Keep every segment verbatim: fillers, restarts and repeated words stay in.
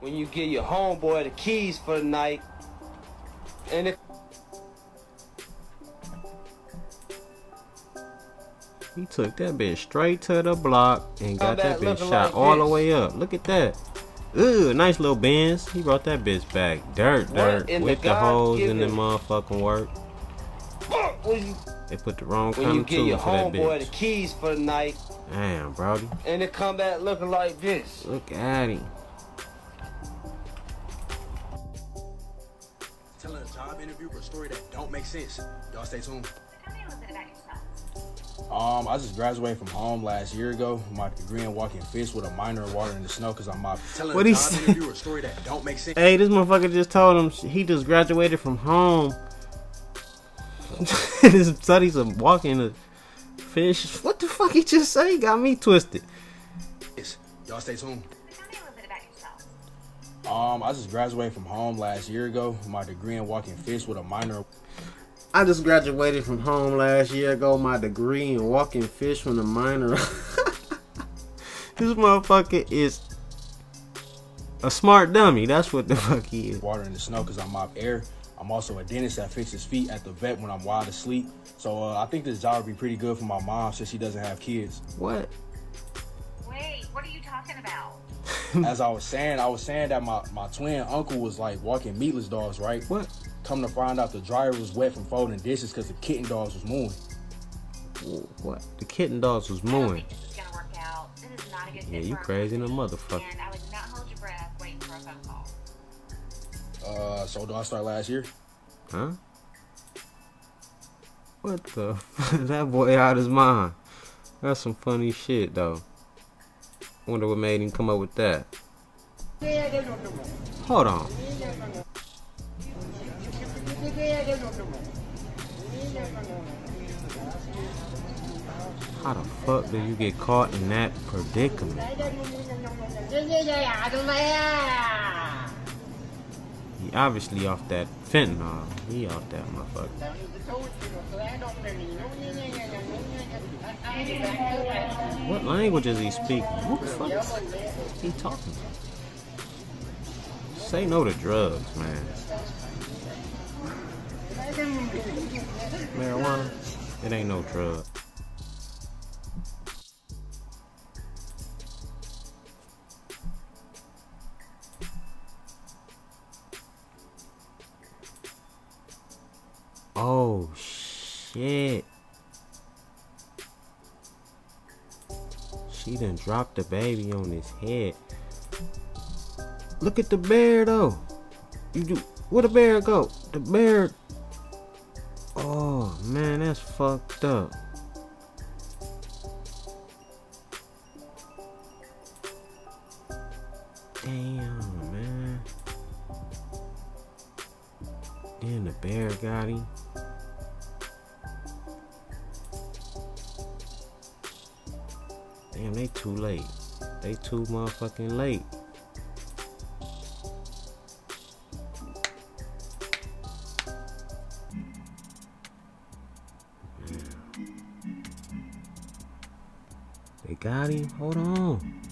When you give your homeboy the keys for the night, and if he took that bitch straight to the block and got that bitch shot all the way up. Look at that. Ooh, nice little Benz. He brought that bitch back. Dirt, dirt. With the hoes in the motherfucking work. They put the wrong kind of tool for that bitch. When you get your homeboy the keys for the night. Damn, Brody. And it come back looking like this. Look at him. Telling a job interviewer a story that don't make sense. Y'all stay tuned. Um, I just graduated from home last year ago. My degree in walking fish with a minor in water in the snow because I'm mobbing. Telling what he said. A story that don't make sense. Hey, this motherfucker just told him he just graduated from home. His studies of walking a fish. What the fuck he just said? He got me twisted. Yes. Y'all stay tuned. Um, I just graduated from home last year ago. My degree in walking fish with a minor. I just graduated from home last year ago. My degree in walking fish from the minor. This motherfucker is a smart dummy. That's what the fuck he is. Water in the snow because I mop air. I'm also a dentist that fixes feet at the vet when I'm wide asleep. So uh, I think this job would be pretty good for my mom since she doesn't have kids. What? Wait, what are you talking about? As I was saying, I was saying that my, my twin uncle was like walking meatless dogs, right? What? Come to find out the dryer was wet from folding dishes because the kitten dogs was mooing. What? The kitten dogs was mooing. This is gonna work out. This is not a good yeah, you crazy in a motherfucker. And I would not hold your breath waiting for a phone call. Uh, so do I start last year? Huh? What the fuck? That boy out his mind. That's some funny shit, though. Wonder what made him come up with that. Hold on. How the fuck do you get caught in that predicament? He obviously off that fentanyl. He off that motherfucker. What language is he speaking? What the fuck is he talking about? Say no to drugs, man. Marijuana, it ain't no drug. Oh shit, she done dropped the baby on his head. Look at the bear though. You do where the bear go? The bear. Oh man, that's fucked up. Damn, man. Then the bear got him. Damn, they too late. They too motherfucking late. They got him. Hold on.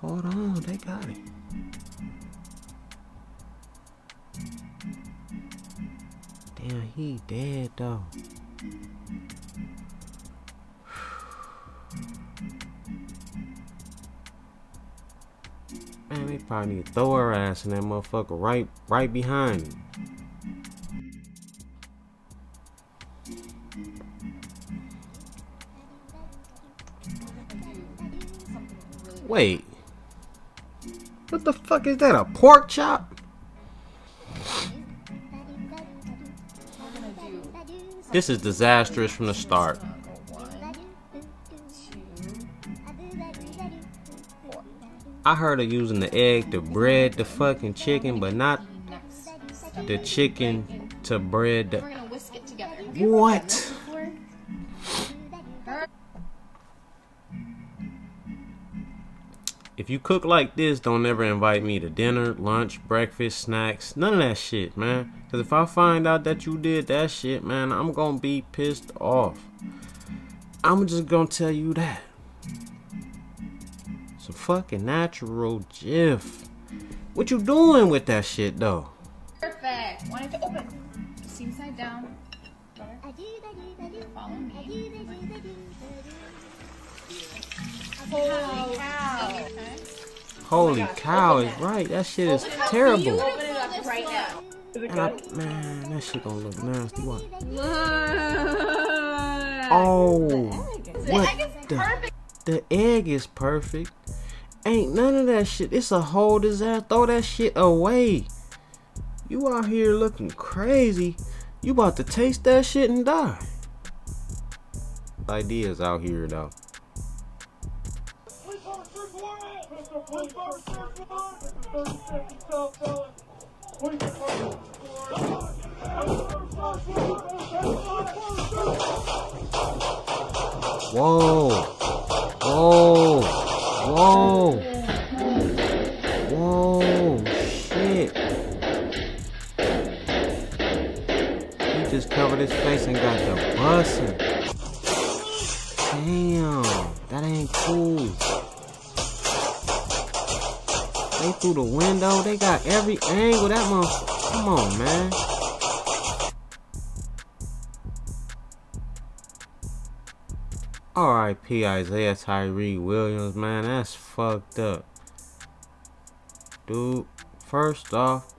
Hold on. They got him. Damn, he dead though. Man, they probably need to throw her ass in that motherfucker right, right behind him. Wait, what the fuck is that? A pork chop? This is disastrous from the start. I heard of using the egg to bread the fucking chicken, but not the chicken to bread the. What? If you cook like this, don't ever invite me to dinner, lunch, breakfast, snacks, none of that shit, man. Because if I find out that you did that shit, man, I'm going to be pissed off. I'm just going to tell you that. It's a fucking natural GIF. What you doing with that shit though? Perfect. Want it to open. Seam side down. Follow me. Holy cow. Holy oh cow is right. That shit is open terrible. Open it up right now. And I, man, that shit gonna look nasty. What? Oh, what the? The egg is perfect. Ain't none of that shit. It's a whole disaster. Throw that shit away. You out here looking crazy. You about to taste that shit and die. Ideas out here though. Whoa, whoa, whoa, whoa, shit. He just covered his face and got the bussin'. Damn, that ain't cool. They through the window, they got every angle, that motherfucker, come on, man. R I P Isaiah Tyree Williams, man, that's fucked up. Dude, first off,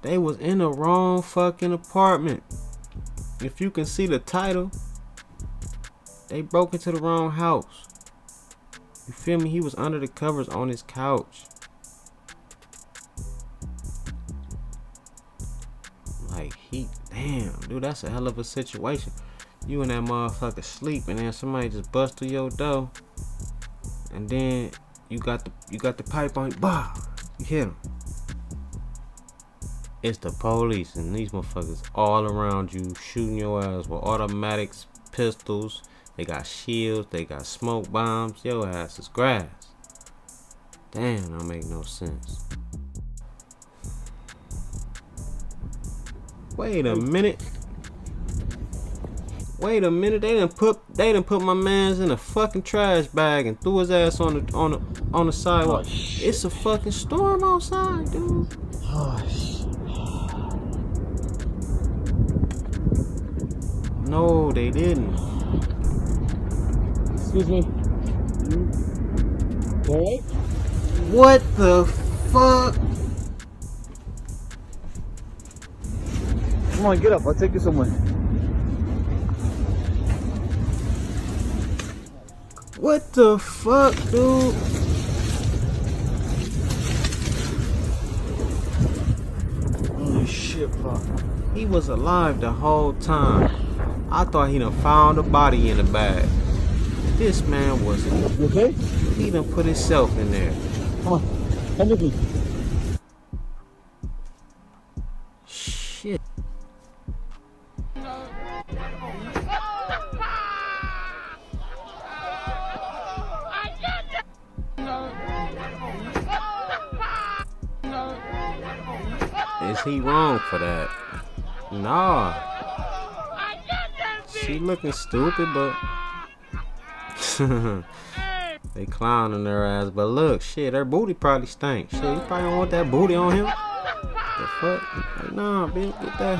they was in the wrong fucking apartment. If you can see the title, they broke into the wrong house. You feel me? He was under the covers on his couch. Like, he, damn, dude, that's a hell of a situation. You and that motherfucker sleep, and then somebody just bust through your door, and then you got the you got the pipe on you, bah, you hit him. It's the police and these motherfuckers all around you, shooting your ass with automatics, pistols. They got shields, they got smoke bombs. Your ass is grass. Damn, that don't make no sense. Wait a minute. Wait a minute, they done put they done put my man's in a fucking trash bag and threw his ass on the on the on the sidewalk. Oh, it's a fucking storm outside, dude. Oh, shit. No, they didn't. Excuse me. What? What the fuck? Come on, get up. I'll take you somewhere. What the fuck, dude? Holy shit, fuck. He was alive the whole time. I thought he done found a body in the bag. This man wasn't. You okay? He done put himself in there. Come on, come with me. Shit. Is he wrong for that? Nah. She looking stupid, but they clowning their ass. But look, shit, her booty probably stinks. Shit, you probably don't want that booty on him. The fuck? Like, nah, bitch, get that.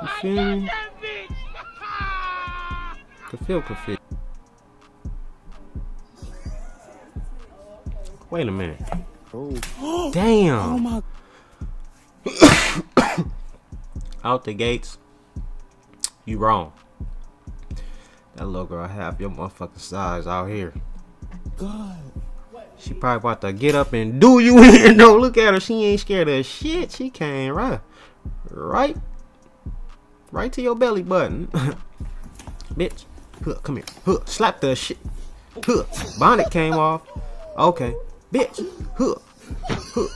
You feel me? Could feel confused. Wait a minute. Oh. Damn. Oh my. Out the gates, you wrong. That little girl half your motherfucking size out here. God, she probably about to get up and do you in. Don't look at her. She ain't scared of shit. She came right, right, right to your belly button, bitch. Huh, come here. Huh, slap the shit. Huh, bonnet came off. Okay, bitch. Huh, huh.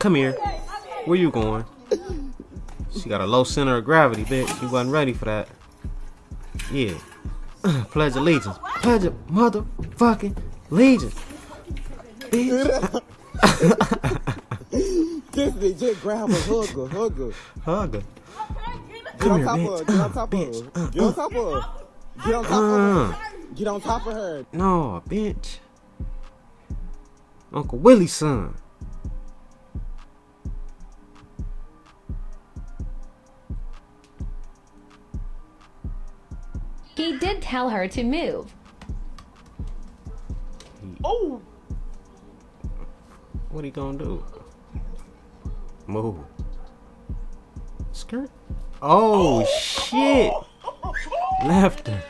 Come here. Where you going? She got a low center of gravity, bitch. You wasn't ready for that. Yeah. Pledge allegiance. Pledge of motherfucking allegiance. Bitch. This bitch just grab her, hug her, hug her. Hug her. Get on top of her. Get on top of her. Get on top of her. Get on top of her. Get on top of her. No, bitch. Uncle Willie's son. He did tell her to move. Oh! What he gonna do? Move. Skirt? Oh, oh. Shit! Oh. Left her.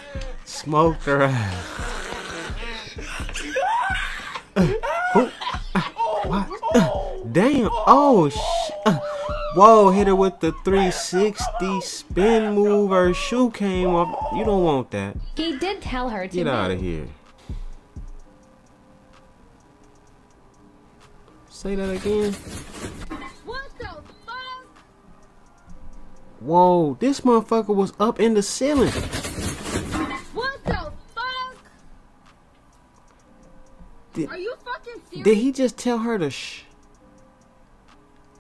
Smoked her out. Oh, what? Uh, damn. Oh, sh uh, whoa, hit her with the three sixty spin move. Her shoe came off. You don't want that. He did tell her to get out of here. Say that again. What the fuck? Whoa, this motherfucker was up in the ceiling. What the fuck? Did, Are you fucking serious? Did he just tell her to shh?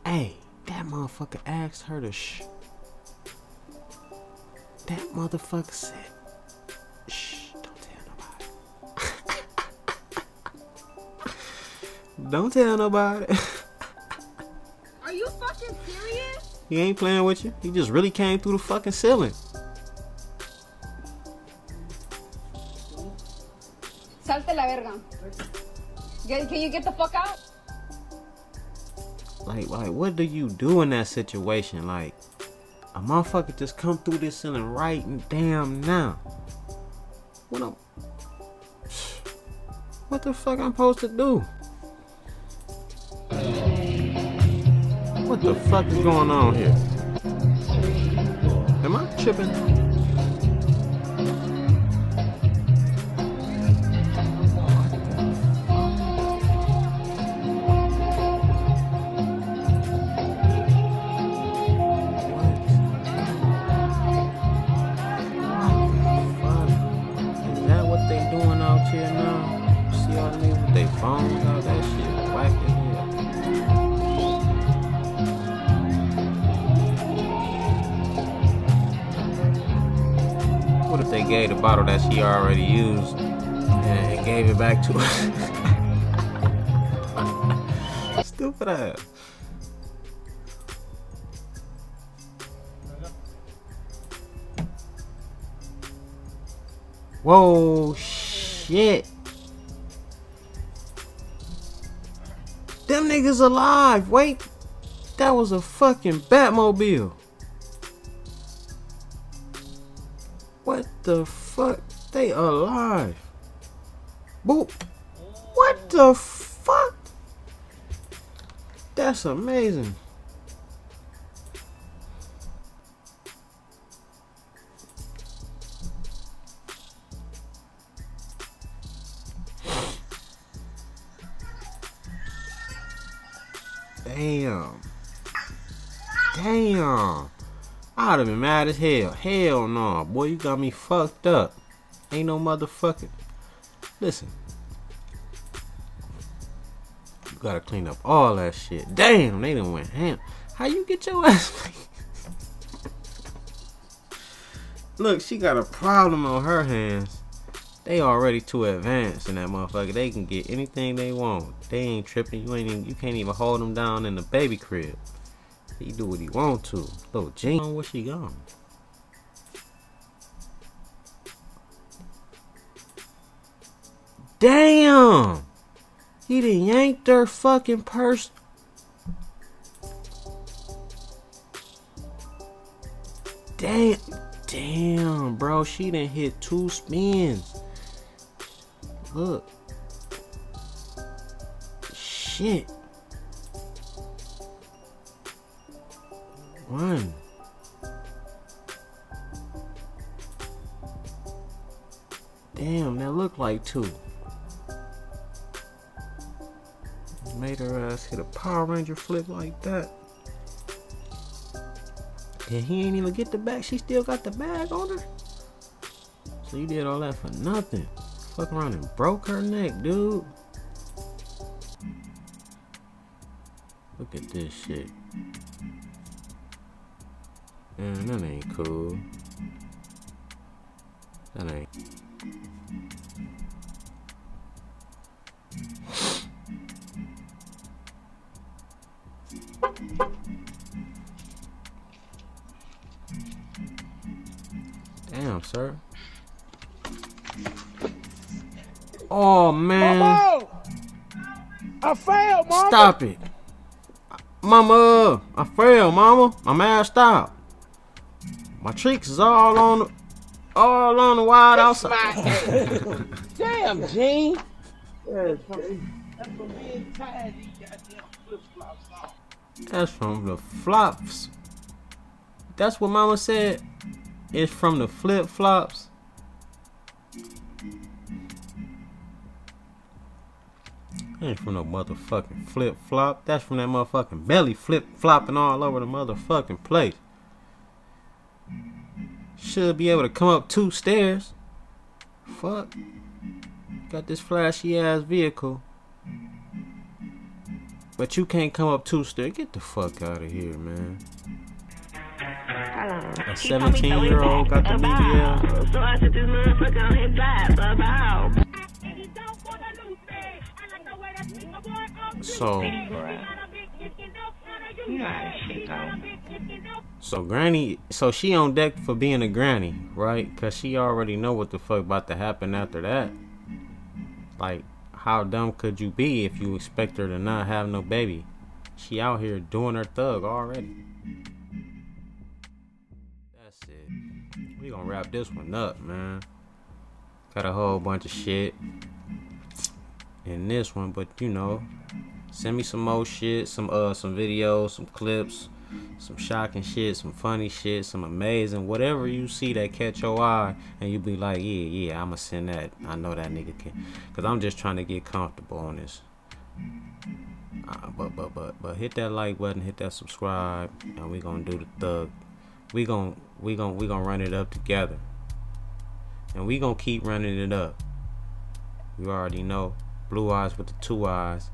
Hey, that motherfucker asked her to shh. That motherfucker said shh, don't tell nobody. Don't tell nobody. Are you fucking serious? He ain't playing with you. He just really came through the fucking ceiling. Can you get the fuck out? Like, like, what do you do in that situation? Like, a motherfucker just come through this ceiling right and damn now. What up? What the fuck I'm supposed to do? What the fuck is going on here? Am I tripping? What if they gave the bottle that she already used and gave it back to her? Stupid ass. Whoa, shit. Them niggas alive. Wait, that was a fucking Batmobile. What the fuck? They alive. Boop. What the fuck? That's amazing. Damn. Damn. I would have been mad as hell. Hell no. Boy, you got me fucked up. Ain't no motherfucking. Listen. You gotta clean up all that shit. Damn, they done went ham. How you get your ass? Look, she got a problem on her hands. They already too advanced in that motherfucker. They can get anything they want. They ain't tripping. You ain't even, you can't even hold them down in the baby crib. He do what he want to. Little Jean, where she gone? Damn! He done yanked her fucking purse. Damn. Damn, bro. She done hit two spins. Look. Shit. One. Damn, that looked like two. Made her ass hit a Power Ranger flip like that. And he ain't even get the bag. She still got the bag on her. So you did all that for nothing. Fuck around and broke her neck, dude. Look at this shit. Man, that ain't cool. That ain't. sir. Oh man! Mama! I failed, mama. Stop it, mama! I failed, mama. My man, stop. My cheeks is all on, the, all on the wide that's outside. My damn, Gene. That's from being tired. These goddamn flip flops on. That's from the flops. That's what mama said. It's from the flip flops. Ain't from no motherfucking flip flop. That's from that motherfucking belly flip flopping all over the motherfucking place. Should be able to come up two stairs. Fuck. Got this flashy ass vehicle, but you can't come up two stairs. Get the fuck out of here, man. A seventeen year old got the media. So I said this motherfucker on his back. About. So, so granny, so she on deck for being a granny, right? Cause she already know what the fuck about to happen after that. Like, how dumb could you be if you expect her to not have no baby? She out here doing her thug already. That's it. We gonna wrap this one up, man. Got a whole bunch of shit in this one, but you know, send me some more shit, some uh some videos, some clips, some shocking shit, some funny shit, some amazing, whatever you see that catch your eye and you be like, yeah, yeah, I'ma send that. I know that nigga can, cause I'm just trying to get comfortable on this. Uh, but but but but hit that like button, hit that subscribe, and we gonna do the thug. We gonna we gonna we gonna run it up together, and we gonna keep running it up. You already know. Blue eyes with the two eyes.